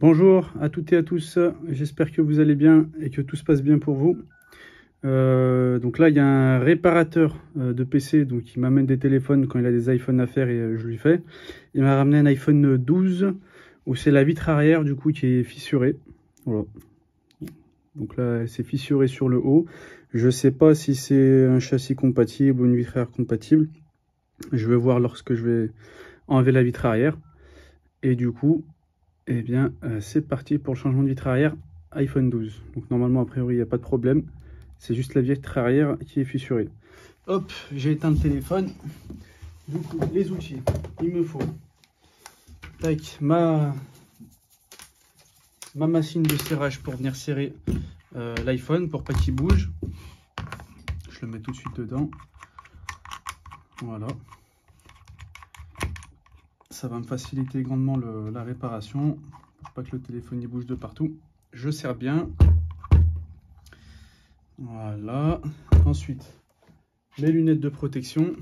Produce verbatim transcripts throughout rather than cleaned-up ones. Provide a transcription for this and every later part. Bonjour à toutes et à tous, j'espère que vous allez bien et que tout se passe bien pour vous. Euh, donc là il y a un réparateur de P C donc il m'amène des téléphones quand il a des iPhones à faire et je lui fais. Il m'a ramené un iPhone douze où c'est la vitre arrière du coup qui est fissurée. Voilà. Donc là elle s'est fissurée sur le haut. Je ne sais pas si c'est un châssis compatible ou une vitre arrière compatible. Je vais voir lorsque je vais enlever la vitre arrière. Et du coup... Eh bien, euh, c'est parti pour le changement de vitre arrière iPhone douze. Donc normalement, a priori, il n'y a pas de problème. C'est juste la vitre arrière qui est fissurée. Hop, j'ai éteint le téléphone. Du coup, les outils, il me faut. Tac, ma, ma machine de serrage pour venir serrer euh, l'iPhone pour pas qu'il bouge. Je le mets tout de suite dedans. Voilà. Ça va me faciliter grandement le, la réparation pour pas que le téléphone y bouge de partout. Je serre bien. Voilà. Ensuite, mes lunettes de protection.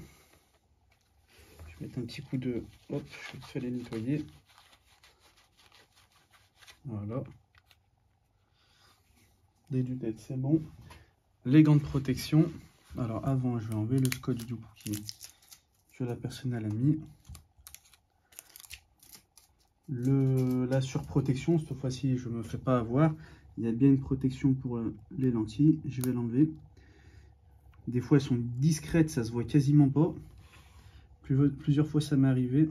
Je vais mettre un petit coup de... Hop, je vais les nettoyer. Voilà. Les lunettes, c'est bon. Les gants de protection. Alors avant, je vais enlever le scotch du coup qui, que la personne elle a mis. Le, la surprotection, cette fois-ci je ne me fais pas avoir, il y a bien une protection pour les lentilles, je vais l'enlever. Des fois elles sont discrètes, ça se voit quasiment pas, Plus, plusieurs fois ça m'est arrivé.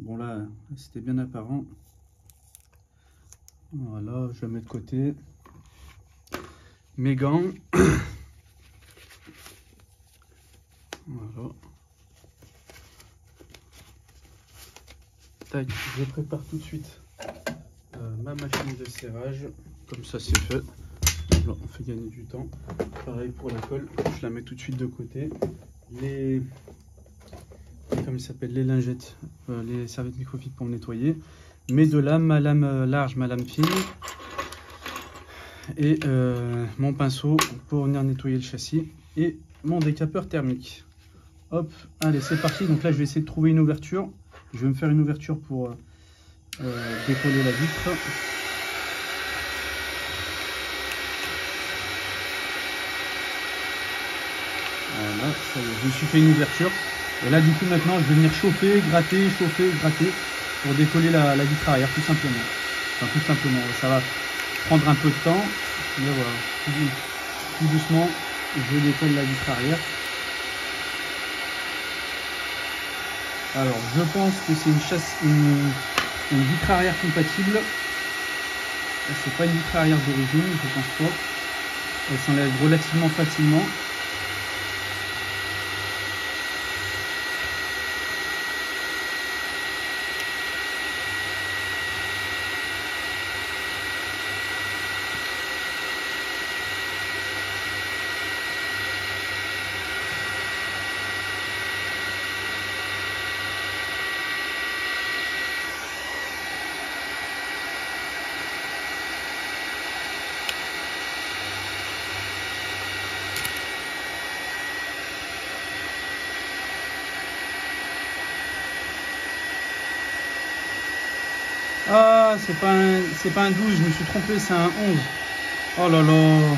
Bon là c'était bien apparent. Voilà, je vais mettre de côté mes gants. Voilà. Je prépare tout de suite euh, ma machine de serrage, comme ça c'est fait. Là, on fait gagner du temps. Pareil pour la colle, je la mets tout de suite de côté. Les, comme il s'appelle, les lingettes, euh, les serviettes microfibre pour me nettoyer. Mes deux lames, ma lame large, ma lame fine, et euh, mon pinceau pour venir nettoyer le châssis et mon décapeur thermique. Hop, allez c'est parti. Donc là je vais essayer de trouver une ouverture. Je vais me faire une ouverture pour euh, euh, décoller la vitre. Voilà, ça y est, je me suis fait une ouverture. Et là, du coup, maintenant, je vais venir chauffer, gratter, chauffer, gratter pour décoller la, la vitre arrière, tout simplement. Enfin, tout simplement, ça va prendre un peu de temps. Mais voilà, tout doucement, je décolle la vitre arrière. Alors, je pense que c'est une chasse, une, une vitre arrière compatible. C'est pas une vitre arrière d'origine, je pense pas. Elle s'enlève relativement facilement. Ah, c'est pas un, c'est pas un douze, je me suis trompé, c'est un onze. Oh là là,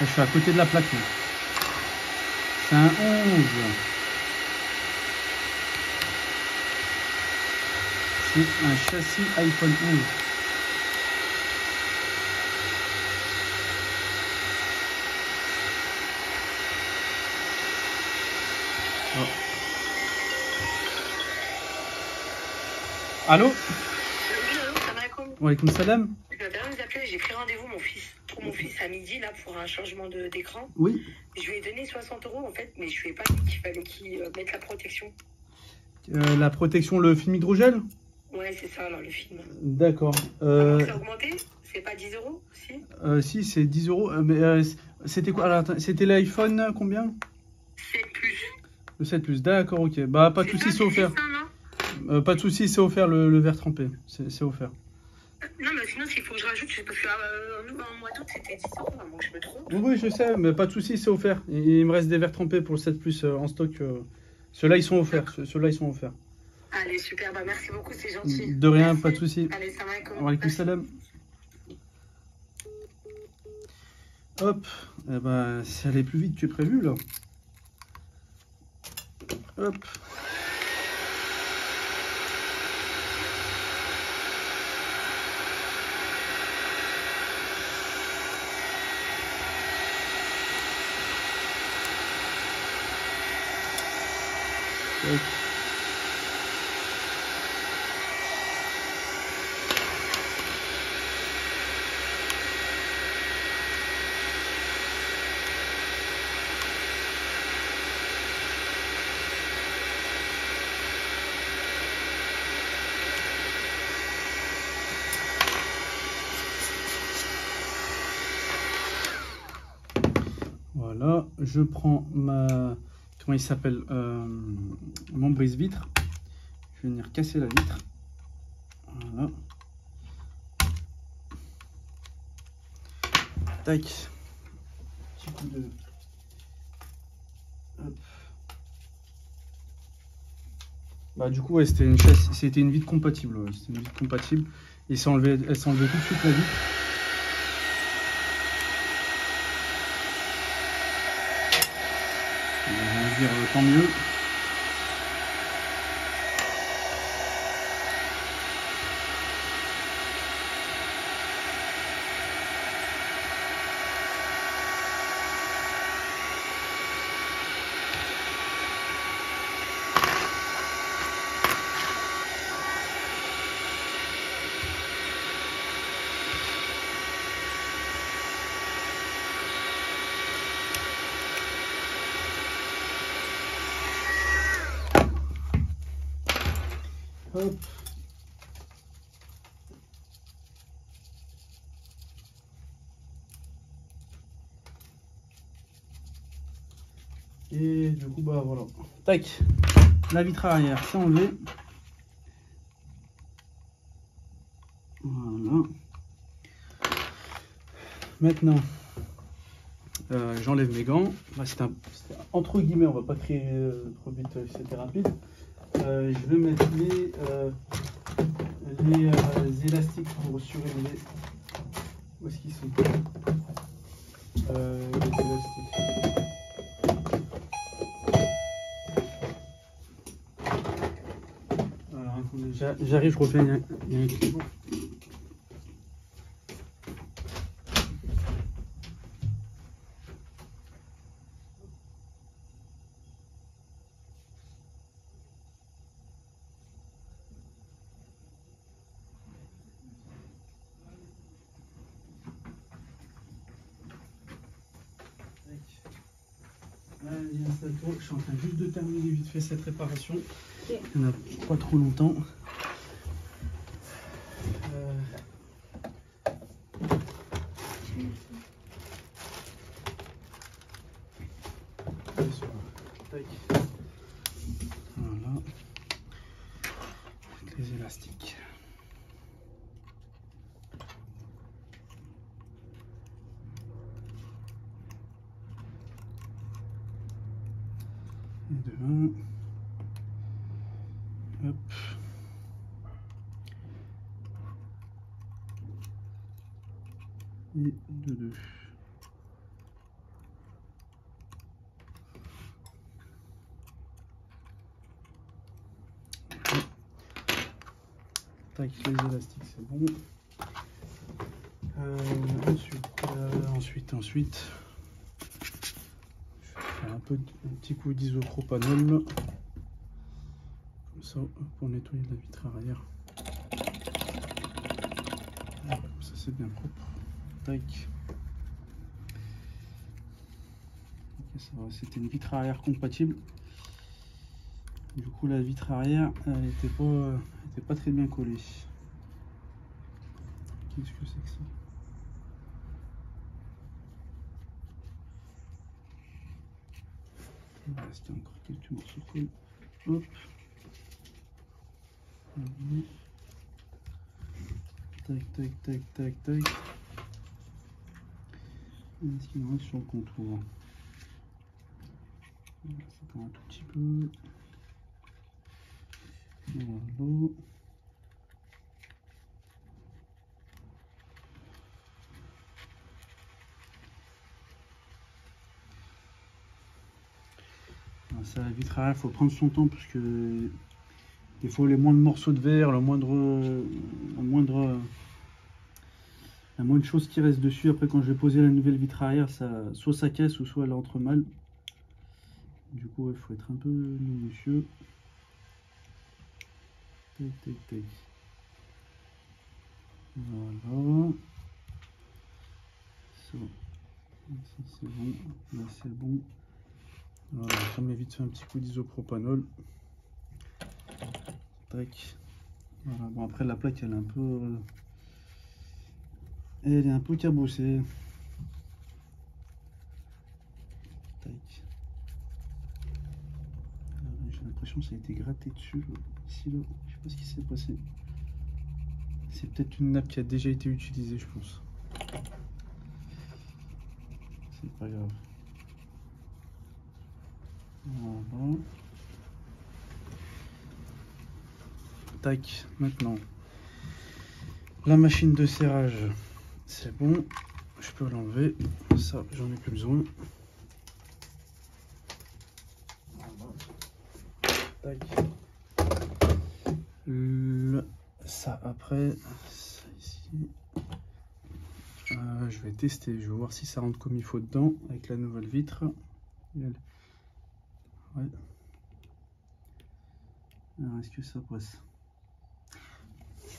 je suis à côté de la plaque. C'est un onze. C'est un châssis iPhone onze. Oh. Allô? Walaikum salam. Je vais bien vous appeler, j'ai pris rendez-vous mon fils, pour mon fils à midi là pour un changement d'écran. Oui. Je lui ai donné soixante euros en fait, mais je lui ai pas dit qu'il fallait qu'il euh, mette la protection. Euh, la protection, le film hydrogel? Ouais, c'est ça, alors le film. D'accord. Euh... Ah, ça a augmenté? C'est pas dix euros si? Euh, si, c'est dix euros. Euh, mais euh, c'était quoi? C'était l'iPhone combien? sept plus. Le sept plus, d'accord, ok. Bah, pas de soucis, c'est offert. Ça, euh, pas de soucis, c'est offert le, le verre trempé. C'est offert. Non, mais sinon, s'il faut que je rajoute, parce qu'en euh, mois d'août, c'était dix euros, donc je me trompe. Oui, oui, je sais, mais pas de soucis, c'est offert. Il, il me reste des verres trempés pour le sept plus euh, en stock. Euh, Ceux-là, ils sont offerts. Ceux-là, ils sont offerts. Allez, super, bah merci beaucoup, c'est gentil. De rien, merci. Pas de souci. Allez, salam alaikum. Wa alaikum salam. Hop, eh ben, ça allait plus vite que prévu là. Hop. Hop. Voilà, je prends ma, comment il s'appelle, euh, mon brise-vitre. Je vais venir casser la vitre. Voilà. Tac. Petit coup de... Hop. Bah du coup, ouais, c'était une chasse, c'était une vitre compatible. Ouais. C'était une vitre compatible. Et ça enlevait, elle s'enlevait tout de suite la vitre. Tant mieux. Hop. Et du coup, bah voilà. Tac. La vitre arrière, c'est enlevé. Voilà. Maintenant, euh, j'enlève mes gants. Bah, c'est un, entre guillemets, on va pas créer euh, trop vite, c'était rapide. Euh, je vais mettre les, euh, les euh, élastiques pour surélever. Où est-ce qu'ils sont euh, les élastiques. Alors, attendez, j'arrive, je refais. Il y a un petit peu. Je suis en train juste de terminer vite fait cette réparation. Okay. Il n'y en a pas trop longtemps. Euh... Voilà. Avec les élastiques. Deux. Hop. Et de deux. Tac, les élastiques, c'est bon. Euh, ensuite, euh, ensuite, ensuite. Un, peu, un petit coup d'isopropanol comme ça pour nettoyer la vitre arrière. Comme ça c'est bien propre. Tac. Okay, c'était une vitre arrière compatible. Du coup la vitre arrière elle n'était pas, euh, était pas très bien collée. Qu'est-ce que c'est que ça? Il va rester encore quelques morceaux cool. Hop. Tac, tac, tac, tac, tac. Est-ce qu'il me reste sur le contour? C'est pour un tout petit peu. Voilà. Ça va vite travailler, il faut prendre son temps parce que des fois les moindres morceaux de verre, le moindre, le moindre, la moindre chose qui reste dessus, après quand je vais poser la nouvelle vitre arrière, ça, soit ça casse ou soit elle entre mal. Du coup il ouais, faut être un peu minutieux. Voilà. Ça, ça c'est bon, là c'est bon. Voilà, ça m'a vite fait un petit coup d'isopropanol. Tac. Voilà, bon après la plaque elle est un peu euh, elle est un peu cabossée. Tac. J'ai l'impression que ça a été gratté dessus. Là. Ici là, je sais pas ce qui s'est passé. C'est peut-être une nappe qui a déjà été utilisée, je pense. C'est pas grave. Voilà. Tac, maintenant la machine de serrage, c'est bon, je peux l'enlever, ça j'en ai plus besoin. Tac. Le, ça après, ça ici, euh, je vais tester, je vais voir si ça rentre comme il faut dedans avec la nouvelle vitre. Ouais. Alors est-ce que ça passe?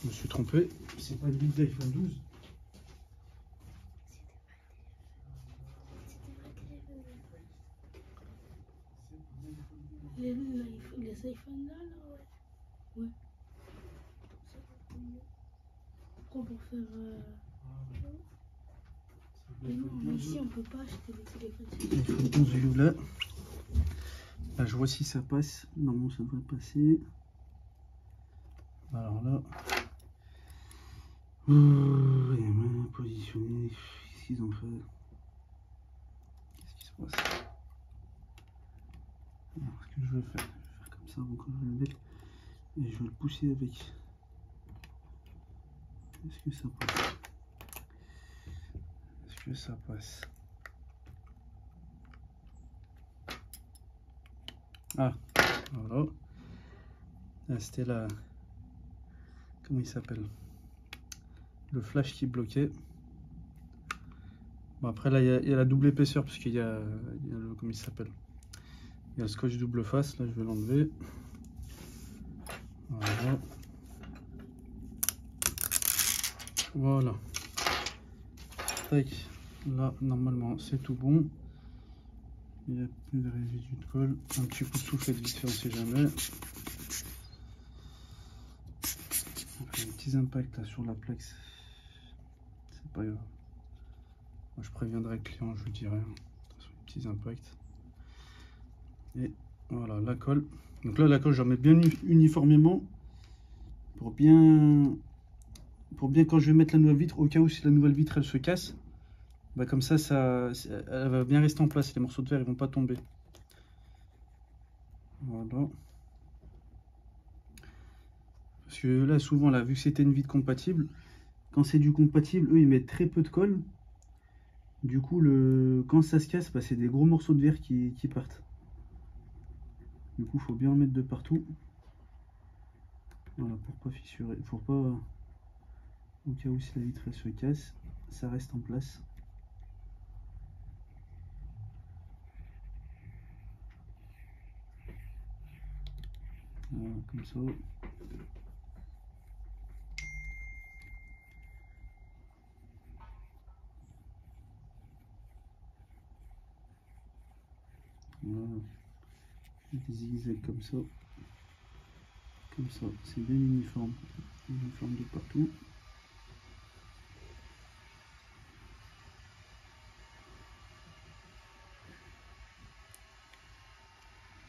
Je me suis trompé, c'est pas une bille d'iPhone douze. Les iPhones là, là, ouais. Ouais. Pourquoi pour faire. Euh... Mais non, mais ici on peut pas acheter des téléphones. On se là. Là, je vois si ça passe. Normalement, ça devrait passer. Alors là, ouh, il est mal positionné. Qu'est-ce qu'ils ont fait? Qu'est-ce qui se passe? Alors, ce que je vais faire, je vais faire comme ça avant que je le mette et je vais le pousser avec. Est-ce que ça passe? Est-ce que ça passe? Ah, voilà. Ah, c'était la... Comment il s'appelle? Le flash qui bloquait. Bon, après, là, il y, y a la double épaisseur, parce qu'il y, y a le... Comment il s'appelle? Il y a le scotch double face. Là, je vais l'enlever. Voilà. Voilà. Tac. Là, normalement, c'est tout bon. Il n'y a plus de résidus de colle. Un petit coup de soufflet de vite fait, on ne sait jamais. Après, des petits impacts là, sur la plaque, c'est pas grave. Moi, je préviendrai le client, je vous dirai. Les petits impacts. Et voilà la colle. Donc là, la colle, j'en mets bien uniformément pour bien, pour bien quand je vais mettre la nouvelle vitre, au cas où si la nouvelle vitre elle se casse. Bah comme ça, ça, elle va bien rester en place. Les morceaux de verre, ils vont pas tomber. Voilà. Parce que là, souvent, là, vu que c'était une vitre compatible, quand c'est du compatible, eux, ils mettent très peu de colle. Du coup, le, quand ça se casse, bah, c'est des gros morceaux de verre qui, qui partent. Du coup, il faut bien en mettre de partout. Voilà, pour pas fissurer, pour pas, au cas où si la vitre elle se casse, ça reste en place. Voilà, comme ça. Voilà. Des zigzags comme ça. Comme ça, c'est bien uniforme. Uniforme de partout.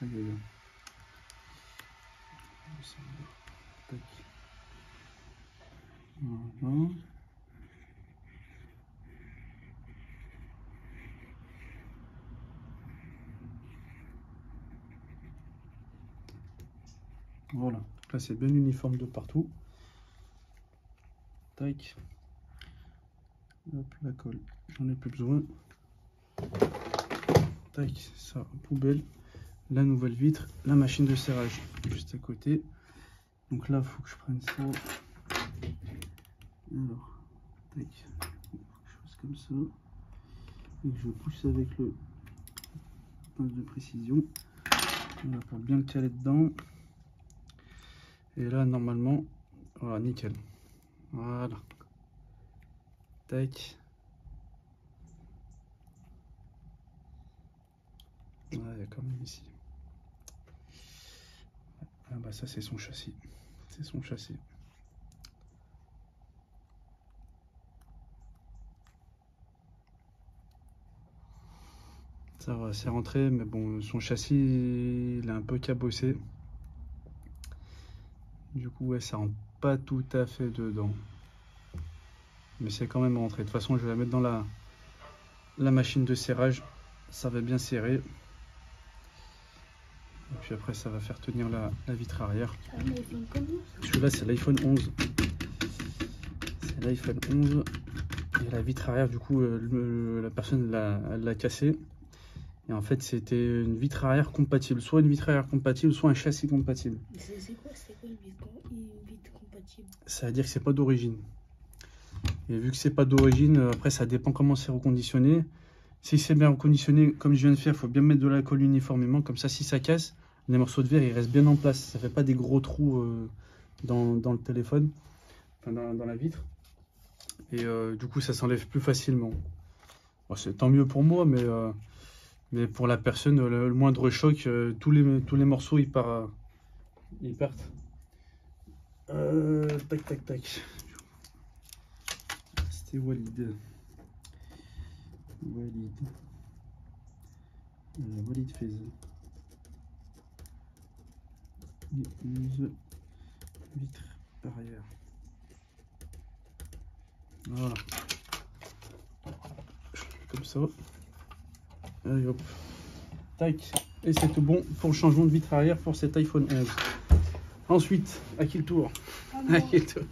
Allez, là. Tac. Voilà. Voilà. Là, c'est bien uniforme de partout. Tac. Hop, la colle, j'en ai plus besoin. Tac, ça, poubelle. La nouvelle vitre, la machine de serrage juste à côté. Donc là, il faut que je prenne ça. Alors, tac, quelque chose comme ça. Et que je pousse avec le pince de précision. Voilà, pour bien le caler dedans. Et là, normalement, voilà, nickel. Voilà. Tac. Ouais, il y a quand même ici. Ah bah ça, c'est son châssis. C'est son châssis. Ça va, c'est rentré, mais bon, son châssis, il est un peu cabossé. Du coup, ouais, ça rentre pas tout à fait dedans. Mais c'est quand même rentré. De toute façon, je vais la mettre dans la, la machine de serrage. Ça va bien serrer. Et puis après, ça va faire tenir la, la vitre arrière. Celui-là, c'est l'iPhone onze. C'est l'iPhone onze. Et la vitre arrière, du coup, le, la personne l'a cassée. Et en fait, c'était une vitre arrière compatible. Soit une vitre arrière compatible, soit un châssis compatible. C'est quoi, c'est quoi une vitre, une vitre compatible? Ça veut dire que c'est pas d'origine. Et vu que c'est pas d'origine, après, ça dépend comment c'est reconditionné. Si c'est bien reconditionné, comme je viens de faire, il faut bien mettre de la colle uniformément. Comme ça, si ça casse, les morceaux de verre, ils restent bien en place. Ça fait pas des gros trous euh, dans, dans le téléphone, enfin, dans, dans la vitre. Et euh, du coup, ça s'enlève plus facilement. Bon, c'est tant mieux pour moi, mais, euh, mais pour la personne, le, le moindre choc, euh, tous, les, tous les morceaux, ils, part, ils partent. Euh, tac, tac, tac. C'était valide. Valide. Euh, valide Faisal. onze vitres arrière. Voilà. Comme ça. Allez hop. Tac. Et c'est tout bon pour le changement de vitre arrière pour cet iPhone onze. Ensuite, à qui le tour? À qui le tour?